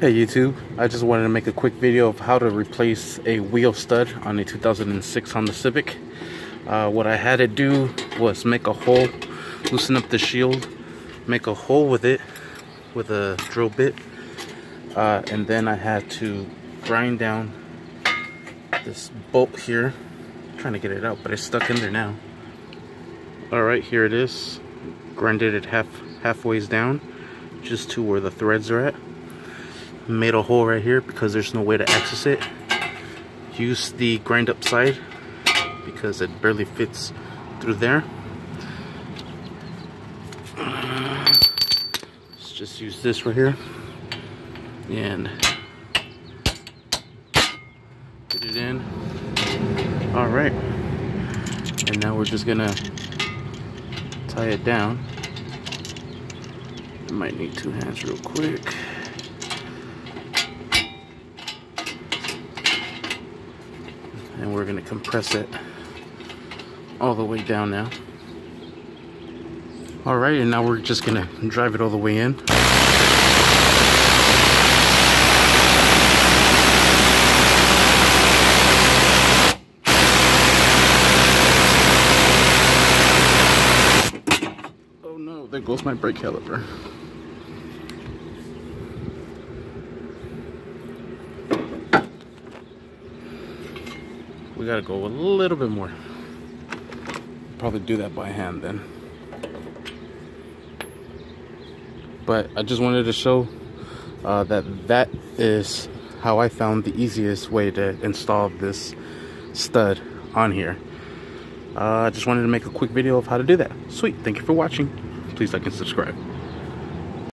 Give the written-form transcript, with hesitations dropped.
Hey YouTube, I just wanted to make a quick video of how to replace a wheel stud on a 2006 Honda Civic. What I had to do was make a hole, loosen up the shield, make a hole with it, with a drill bit, and then I had to grind down this bolt here. I'm trying to get it out, but it's stuck in there now. Alright, here it is. Grinded it halfway down, just to where the threads are at. Made a hole right here because there's no way to access it. Use the grind up side because it barely fits through there. Let's just use this right here and put it in. All right, and now we're just gonna tie it down. I might need two hands real quick. And we're gonna compress it all the way down now. All right, and now we're just gonna drive it all the way in. Oh no, there goes my brake caliper. We gotta go a little bit more. Probably do that by hand then. But I just wanted to show that is how I found the easiest way to install this stud on here. I just wanted to make a quick video of how to do that. Sweet, thank you for watching. Please like and subscribe.